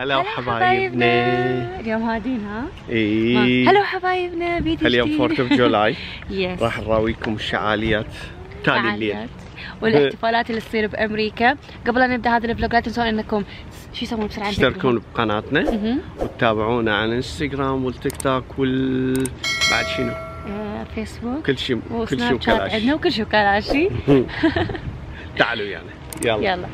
هلا وحبايبنا. اليوم هادين ها؟ اي هلا وحبايبنا بيدي اليوم 4 جولاي راح نراويكم الشعاليات تالي الليل والاحتفالات اللي تصير بامريكا. قبل ان نبدا هذا الفلوق لا تنسون انكم شو يسمون بسرعه تشتركون بقناتنا وتتابعونا على الانستغرام والتيك توك بعد شنو؟ فيسبوك كل شيء وكلاشي عندنا وكل شيء وكلاشي. تعالوا ويانا يعني. يلا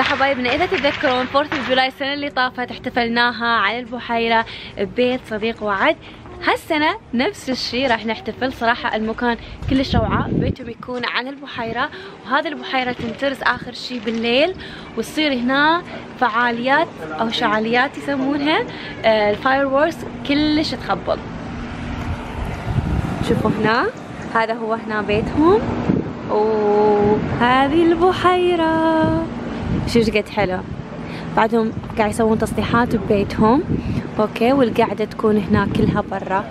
حبايبنا، إذا تتذكرون 4 جولاي السنة اللي طافت احتفلناها على البحيرة ببيت صديق وعد. هالسنة نفس الشيء راح نحتفل. صراحة المكان كلش روعة، بيتهم يكون على البحيرة، وهذه البحيرة تنترس آخر شيء بالليل، وتصير هنا فعاليات أو شعاليات يسمونها، الفايروركس كلش تخبل. شوفوا هنا، هذا هو هنا بيتهم، وهذه البحيرة. شوف قد حلو. بعدهم قاعد يسوون تصليحات ببيتهم، اوكي، والقعده تكون هنا كلها برا.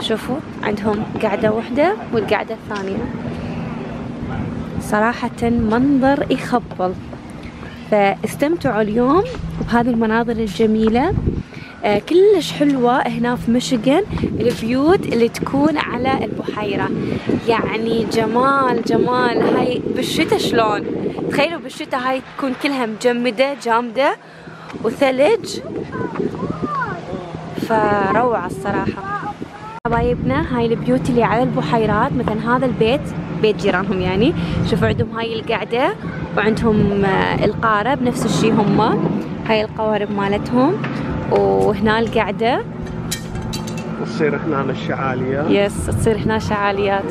شوفوا عندهم قعده واحده والقعده الثانيه. صراحه منظر يخبل، فاستمتعوا اليوم بهذه المناظر الجميله كلش حلوه هنا في ميشيغان. البيوت اللي تكون على البحيره يعني جمال جمال. هاي بالشتاء شلون تخيلوا، بالشتاء هاي تكون كلها مجمده جامده وثلج، فروعه الصراحه. حبايبنا هاي البيوت اللي على البحيرات، مثلا هذا البيت بيت جيرانهم يعني. شوفوا عندهم هاي القعده وعندهم القارب نفس الشيء، هم هاي القوارب مالتهم، وهنا القعده، وتصير هنا الشعاليات. يس تصير هنا شعاليات.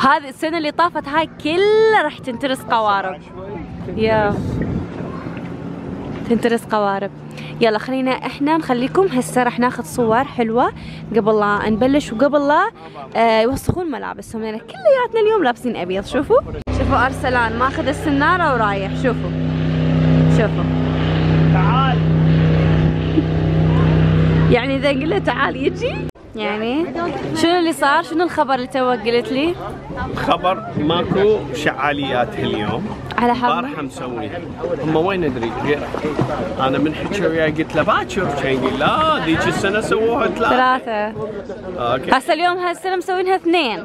هذه السنه اللي طافت هاي كلها راح تنترس قوارب. يا تنترس قوارب. يلا خلينا احنا نخليكم هسه، راح ناخذ صور حلوه قبل لا نبلش، وقبل لا يوسخون ملابسهم، لان كلياتنا اليوم لابسين ابيض. شوفوا شوفوا ارسلان ماخذ السناره ورايح. شوفوا شوفوا تعال، يعني اذا قلت له تعال يجي. يعني شنو اللي صار؟ شنو الخبر اللي توك قلت لي؟ خبر ماكو شعاليات اليوم على حظ. امبارح مسويها هم، وين ندري غير انا من حكي وياه قلت له باكر كان يقول لا ذيك السنه سووها 3. اوكي هسه اليوم هالسنه مسوينها 2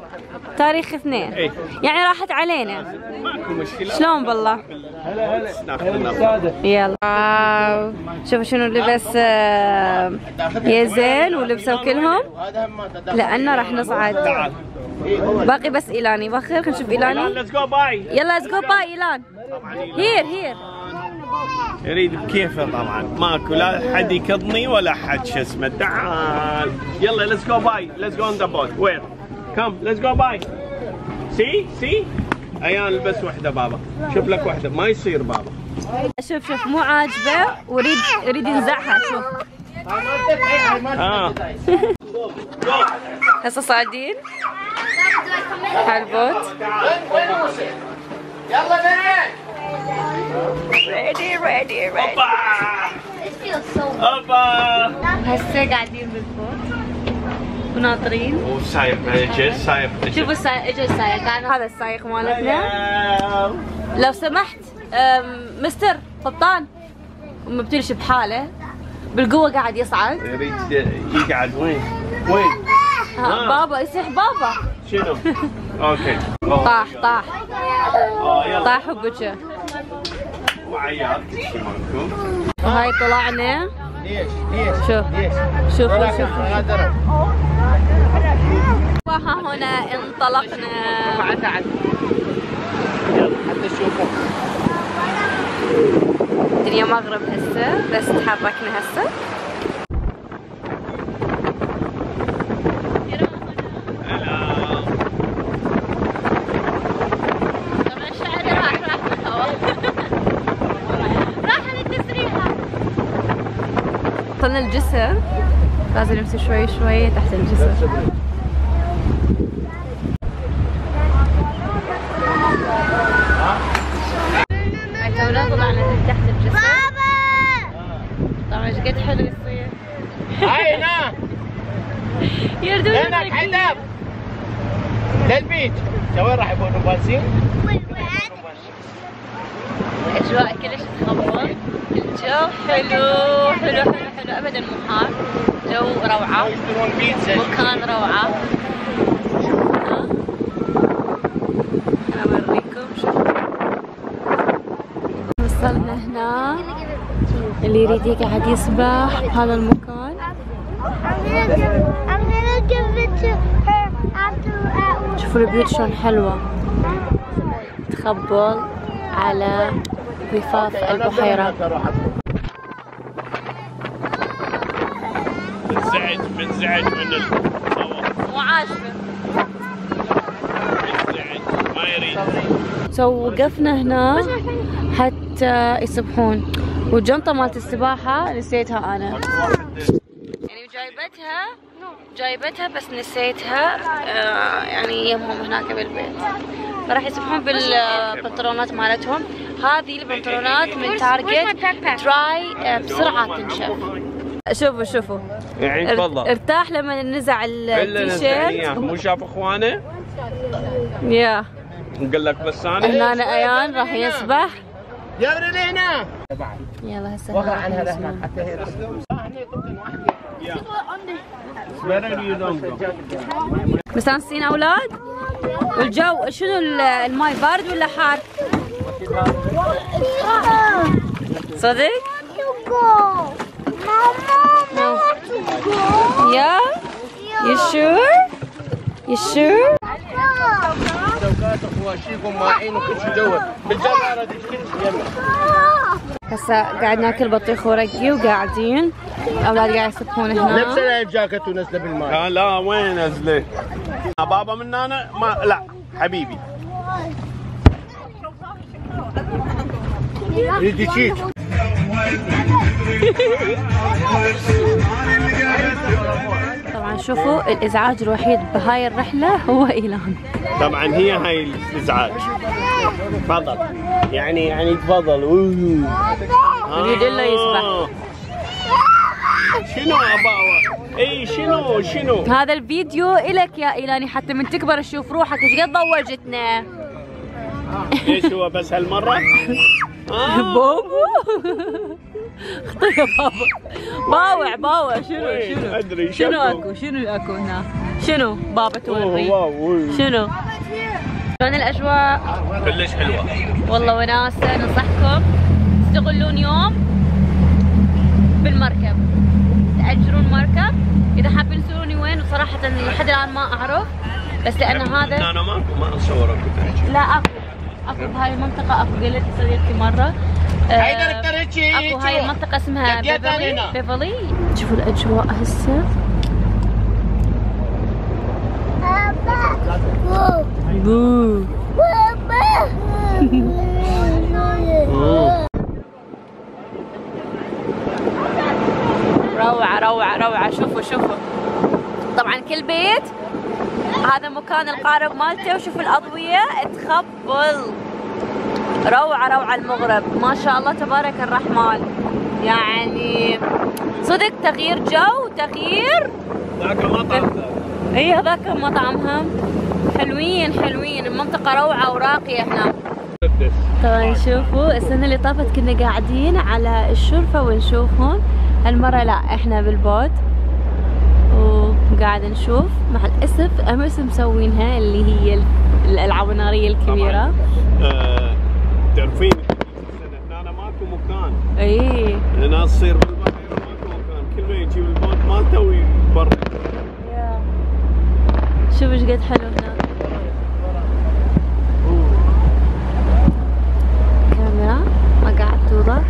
تاريخ 2. إيه؟ يعني راحت علينا ماكو مشكله. شلون بالله. يلا واو شوفوا شنو لبس يزيل ولبسوا كلهم، لأنه راح نصعد. باقي بس إيلاني بخير. خلينا نشوف إيلاني. يلا ليتس جو باي إيلان. هير يريد بكيفه طبعا، ماكو لا حد يكضني ولا حد شو اسمه. تعال يلا ليتس جو باي، ليتس جو اون ذا بوت. وير كم ليتس جو باي. سي ايان البس وحده بابا، شوف لك وحده ما يصير بابا. شوف مو عاجبه يريد ينزعها. شوف هسه صاعدين على البوت. يلا بنات ريدي اوبا. هسه قاعدين بالبوت وناطرين، وسايق اجل سايق. شوفوا السايق اجل سايق. هذا السايق مالتنا. لو سمحت مستر قبطان، مبتلش بحاله بالقوه قاعد يصعد. يريد يقعد وين؟ بابا يصيح بابا شنو؟ اوكي طاح وبكى وعياط كل شيء مالكم. وهاي طلعنا. ليش؟ شوفوا وها هنا انطلقنا. يلا حتى تشوفوا الدنيا مغرب هسه، بس تحركنا هسه. وصلنا الجسر، لازم نمشي شوي شوي تحت الجسر. البيت. سواء راح يكونوا بارزين والوعد. الاجواء كلش تخبر، الجو حلو حلو حلو حلو ابدا مو حار، جو روعه، مكان روعه. اوريكم شوفوا وصلنا هنا، اللي يريد قاعد يسبح بهذا المكان. شوفوا البيوت شلون حلوه، تخبل على رفاف البحيرة. منزعج من الهواء، مو عاجبه، منزعج ما يريد. وقفنا هنا حتى يسبحون، والجنطة مالت السباحة نسيتها أنا، يعني جايبتها بس نسيتها يعني يمهم هناك بالبيت. فراح يسبحون بالبنطلونات مالتهم، هذه البنطلونات من تارجت دراي بسرعة تنشف. شوفوا يعينك والله، ارتاح لما نزع التيشيرت. مو شاف اخوانه؟ يا نقول لك بس انا ايان راح يسبح. جابر لي هنا، يلا هسه وقع عنها لهناك حتى هي مستانسين اولاد. والجو شنو، الماي بارد ولا حار؟ صدق؟ ماما يا يشور هسه قاعد ناكل بطيخ ورقي، وقاعدين اولاد قاعد يسبحون هنا. لبسه لعب جاكيت ونزله بالماء. لا وين نزله؟ بابا من انا ما لا حبيبي. ريدي تشيك. طبعا شوفوا الازعاج الوحيد بهاي الرحله هو ايلان. طبعا هي هاي الازعاج. تفضل يعني تفضل. يريد الا يسبح. شنو اباوه؟ اي شنو هذا الفيديو الك يا ايلاني، حتى من تكبر تشوف روحك ايش قد ضوجتنا. ليش هو بس هالمره؟ بابا خطي يا بابا، باوع شنو ادري شنو اكو هنا، شنو بابا توري شنو. شلون الاجواء؟ كلش حلوه والله، وناسه. ننصحكم تستغلون يوم بالمركب، تاجرون مركب. اذا حابين تسالوني وين، وصراحه لحد الان ما اعرف، بس لان هذا انا ما اتصور اكو. لا اكو بهاي المنطقه، اكو قلت صديقتي مره اكو هاي المنطقه اسمها بيفلي. شوفوا الاجواء هسه، بو روعه. شوفوا طبعا كل بيت هذا مكان القارب مالته، وشوفوا الاضويه تخبل. روعه المغرب ما شاء الله تبارك الرحمن، يعني صدق تغيير جو، تغيير. ذاك المطعم اي هذاك المطعم حلوين المنطقه روعه وراقيه هنا. طبعا شوفوا السنه اللي طافت كنا قاعدين على الشرفه ونشوفهم، هالمره لا احنا بالبوت وقاعد نشوف. مع الاسف امس مسوينها اللي هي الالعاب الناريه الكبيره. تعرفين هنا ماكو مكان، اي هنا تصير بالبحر ماكو مكان، كله يجيب البوت مالته ويبرر. شوف ايش قد حلو هنا. الكاميرا ما قاعد توضح.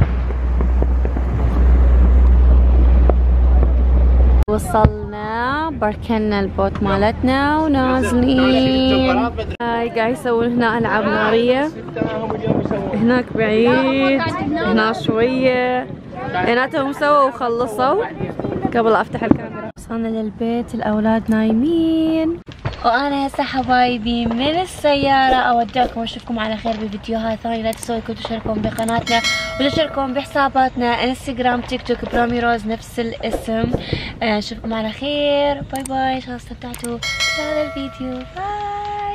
وصلنا بركنا البوت مالتنا ونازلين. هاي قاعد يسوون هنا العاب ناريه، هناك بعيد، هنا شويه، بيناتهم سووا وخلصوا قبل افتح الكاميرا. وصلنا للبيت، الاولاد نايمين، وانا هسه حبايبي من السياره اودعكم واشوفكم على خير بفيديوهات ثانيه. لا تنسوا انكم تشتركون بقناتنا وتشتركون بحساباتنا انستغرام، تيك توك، برومي روز نفس الاسم. نشوفكم على خير، باي باي. ان شاء الله استمتعتوا بهذا الفيديو، باي.